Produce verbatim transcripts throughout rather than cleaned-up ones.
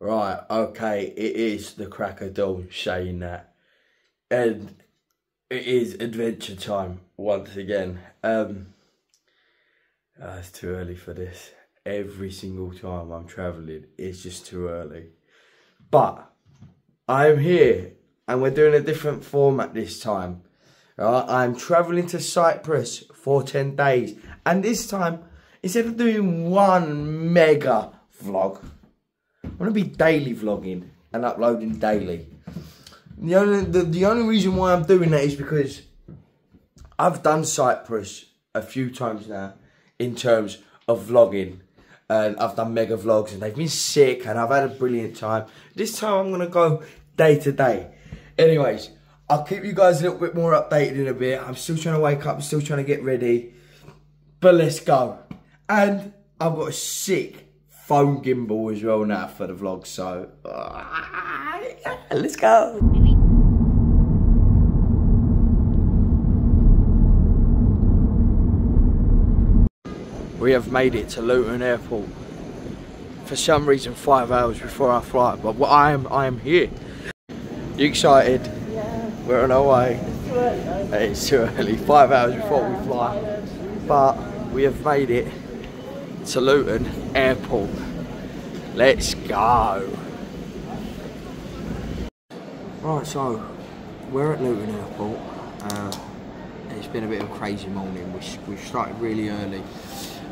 Right, okay, it is the crack of dawn saying that. And it is adventure time once again. Um, uh, it's too early for this. Every single time I'm travelling, it's just too early. But I'm here and we're doing a different format this time. Right, I'm travelling to Cyprus for ten days. And this time, instead of doing one mega vlog, I'm going to be daily vlogging and uploading daily. The only, the, the only reason why I'm doing that is because I've done Cyprus a few times now in terms of vlogging. And I've done mega vlogs and they've been sick and I've had a brilliant time. This time I'm going to go day to day. Anyways, I'll keep you guys a little bit more updated in a bit. I'm still trying to wake up, I'm still trying to get ready. But let's go. And I've got a sick phone gimbal as well now for the vlog, so uh, yeah, let's go. We have made it to Luton airport. For some reason, five hours before our flight, but I am I am here. You excited? Yeah. We're on our way. It's too early. It's too early. Five hours before we fly, but we have made it to Luton airport. Let's go. Right, so we're at Luton airport. Uh, it's been a bit of a crazy morning. We, we started really early.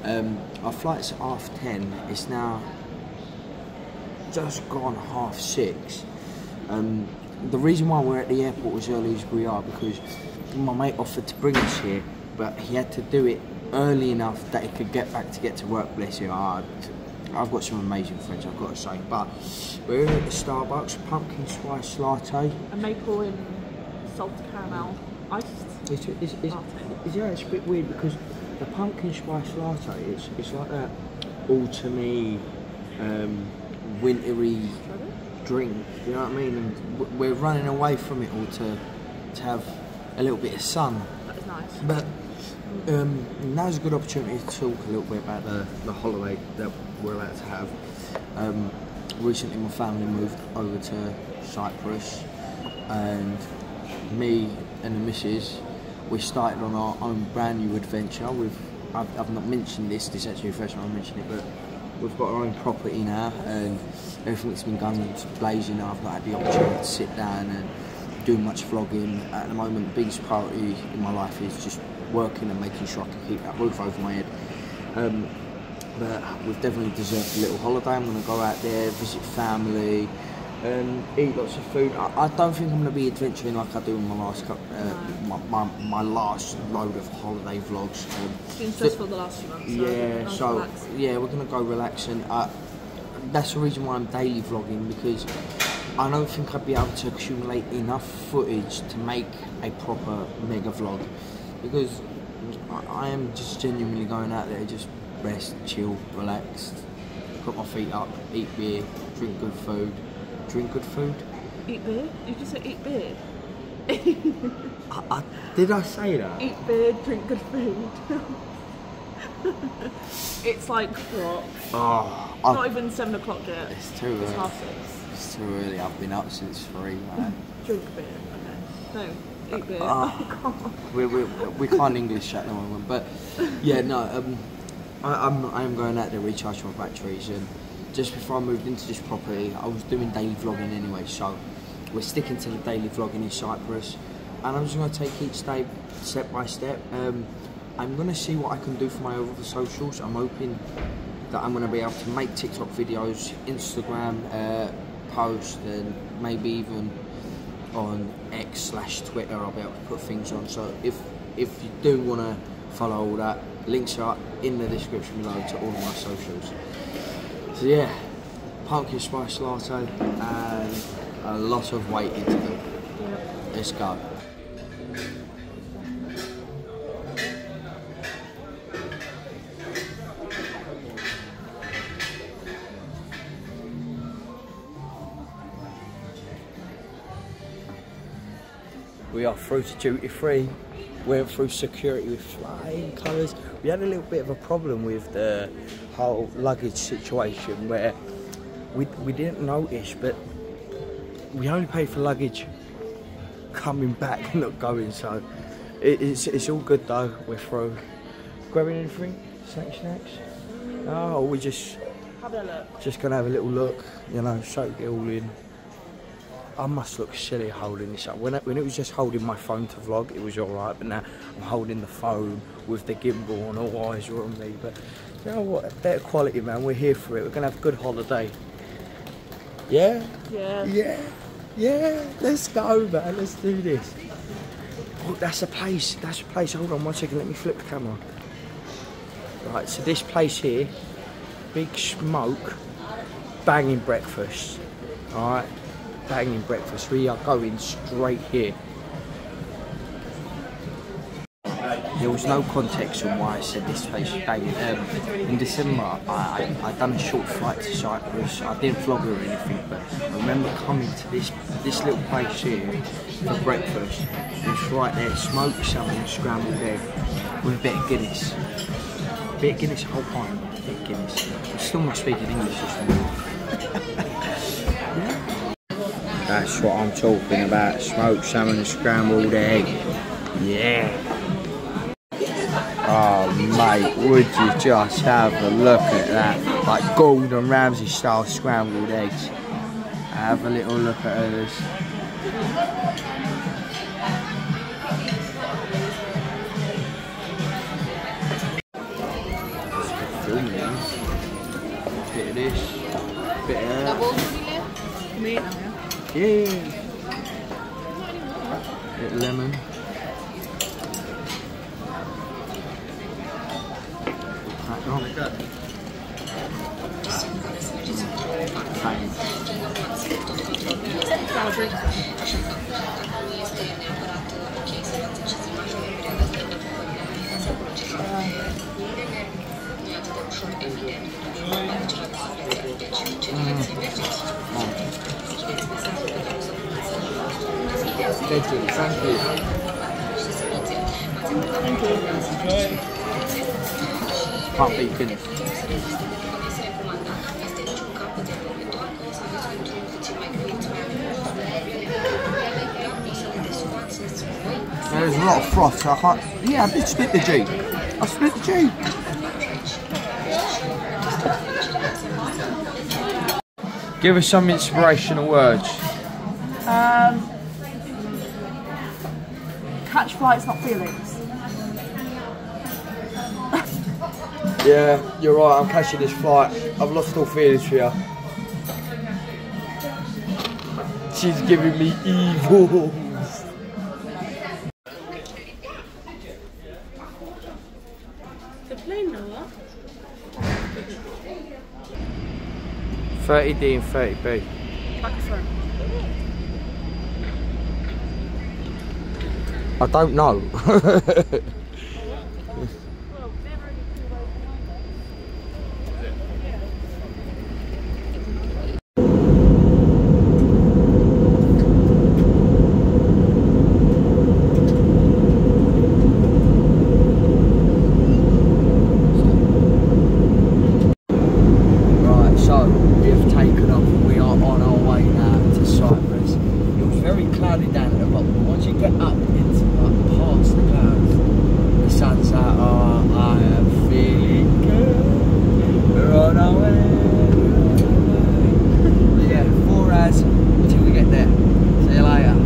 Um, our flight's at half ten. It's now just gone half six. Um, the reason why we're at the airport as early as we are because my mate offered to bring us here, but he had to do it early enough that he could get back to get to work. Bless him. Oh, I've got some amazing friends, I've got to say. But we're here at the Starbucks, pumpkin spice latte, a maple and salted caramel iced it's, it's, it's, latte. It's, yeah, it's a bit weird because the pumpkin spice latte, it's it's like that autumny, um, wintry drink. You know what I mean? And we're running away from it all to to have a little bit of sun. That is nice. But Um, now's a good opportunity to talk a little bit about the, the holiday that we're about to have. Um, recently my family moved over to Cyprus and me and the missus, we started on our own brand new adventure. We've, I've, I've not mentioned this, this is actually the first time I mentioned it, but we've got our own property now and everything's been going blazing. I've not had the opportunity to sit down and do much vlogging. At the moment, the biggest priority in my life is just working and making sure I can keep that roof over my head. Um, but we've definitely deserved a little holiday. I'm going to go out there, visit family, um, eat lots of food. I, I don't think I'm going to be adventuring like I do in my last couple, uh, no. my, my, my last load of holiday vlogs. Um, it's been stressful the last few months. So yeah, so relax. Yeah, we're going to go relaxing. Uh, that's the reason why I'm daily vlogging, because I don't think I'd be able to accumulate enough footage to make a proper mega vlog. Because I am just genuinely going out there, just rest, chill, relax, put my feet up, eat beer, drink good food. Drink good food? Eat beer? You just said eat beer? I, I, did I say that? Eat beer, drink good food. It's like what? Oh, it's not even seven o'clock yet. It's too early. It's half six. It's too early. I've been up since three, man. Drink beer, okay. No. Uh, oh, we, we, we can't English at the moment, but yeah, no, um, I, I'm, I'm going out there recharging my batteries. And just before I moved into this property, I was doing daily vlogging anyway, so we're sticking to the daily vlogging in Cyprus. And I'm just going to take each day step by step. Um, I'm going to see what I can do for my other socials. I'm hoping that I'm going to be able to make TikTok videos, Instagram uh, posts, and maybe even on X slash Twitter I'll be able to put things on. So if if you do want to follow all that, links are in the description below to all of my socials. So yeah, pumpkin spice latte and a lot of waiting to do. Let's go. We are through to duty free. Went through security with flying colours. We had a little bit of a problem with the whole luggage situation where we, we didn't notice, but we only paid for luggage coming back, not going, so it, it's, it's all good though, we're through. Grabbing anything? Snack snacks? No, we just having a look. Just gonna have a little look, you know, soak it all in. I must look silly holding this up. When it, when it was just holding my phone to vlog, it was all right, but now I'm holding the phone with the gimbal and all eyes are on me. But you know what, better quality, man. We're here for it. We're gonna have a good holiday. Yeah? Yeah. Yeah. Yeah. Let's go, man. Let's do this. Oh, that's a place. That's a place. Hold on one second. Let me flip the camera. Right, so this place here, Big Smoke, banging breakfast. All right. Banging breakfast. We are going straight here. There was no context on why I said this place is banging. Um, in December, I, I I done a short flight to Cyprus. I didn't vlog or anything, but I remember coming to this this little place here for breakfast. It's right there, smoked salmon, scrambled egg with a bit of Guinness. A bit of Guinness, a whole pint. A bit of Guinness. I'm still not speaking English this morning. That's what I'm talking about, smoked salmon and scrambled egg. Yeah. Oh mate, would you just have a look at that. Like Gordon Ramsay style scrambled eggs. Have a little look at others. Bit of this, bit of that. Yeah. A bit of lemon. Thank you. Thank you. Thank you. Can't be finished. There's a lot of froth, so I can't. Yeah, I did split the G. I split the G. Give us some inspirational words. Um. Catch flights, not feelings. Yeah, you're right, I'm catching this flight. I've lost all feelings for you. She's giving me evils. The plane now, thirty D and thirty B. Excellent. I don't know. Right, so we have taken off. We are on our way now to Cyprus. It was very cloudy down at the bottom, but once you get up, it's past the clouds, the sun's out. Oh, I am feeling good. We're on our way. We're on our way. But yeah, four hours until we get there. See you later.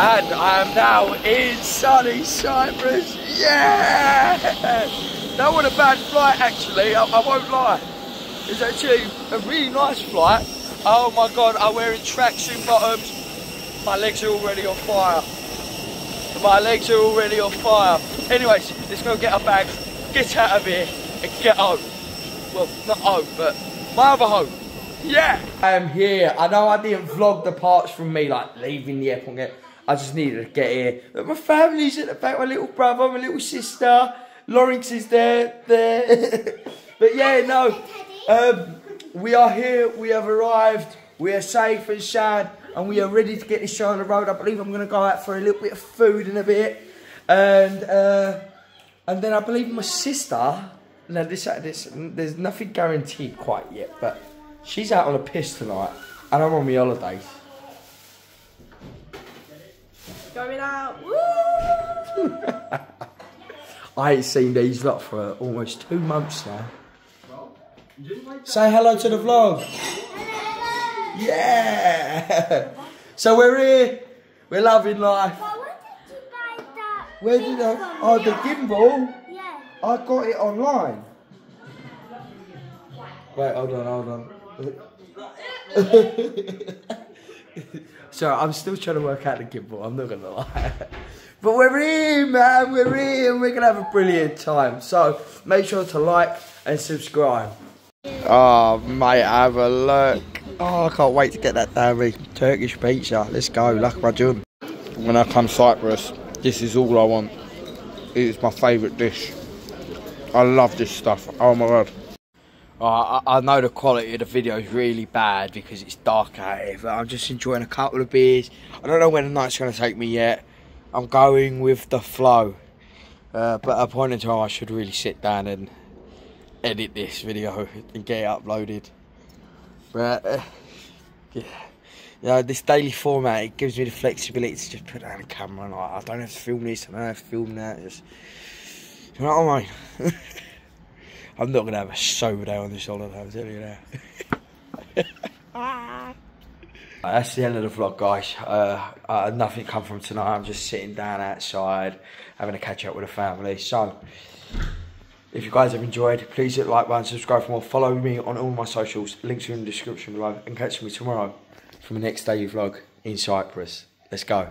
And I am now in sunny Cyprus. Yeah! That wasn't a bad flight actually, I, I won't lie. It's actually a really nice flight. Oh my god, I'm wearing tracksuit bottoms. My legs are already on fire. My legs are already on fire. Anyways, let's go get our bags, get out of here, and get home. Well, not home, but my other home. Yeah! I am here. I know I didn't vlog the parts from me, like leaving the airport. Again. I just needed to get here. But my family's at the back, my little brother, my little sister. Lawrence is there, there. But yeah, no. Um, We are here, we have arrived, we are safe and sound, and we are ready to get this show on the road. I believe I'm going to go out for a little bit of food in a bit. And uh, and then I believe my sister Now this, this, there's nothing guaranteed quite yet, but she's out on a piss tonight, and I'm on my holidays. Going out, woo! I ain't seen these lot for almost two months now. Say hello to the vlog. Hello. Yeah. So we're here. We're loving life. Well, where did you buy that? Where did I? Oh, the gimbal. Yeah. I got it online. Wait, hold on, hold on. So I'm still trying to work out the gimbal. I'm not gonna lie. But we're here, man. We're here, and we're gonna have a brilliant time. So make sure to like and subscribe. Oh mate, have a look. Oh, I can't wait to get that damn Turkish pizza. Let's go, lahmacun. When I come to Cyprus, this is all I want. It is my favourite dish. I love this stuff. Oh my god. Oh, I, I know the quality of the video is really bad because it's dark out here, but I'm just enjoying a couple of beers. I don't know where the night's going to take me yet. I'm going with the flow. Uh, but at a point in time, I should really sit down and edit this video and get it uploaded, but uh, yeah, you know, this daily format, it gives me the flexibility to just put down the camera and like, I don't have to film this, I don't have to film that, just, you know what I mean? I'm not going to have a sober day on this holiday, I'm telling you now. That's the end of the vlog, guys. Uh, uh, nothing come from tonight, I'm just sitting down outside having a catch up with the family, so if you guys have enjoyed, please hit the like button, subscribe for more, follow me on all my socials, links are in the description below, and catch me tomorrow for my next daily vlog in Cyprus. Let's go.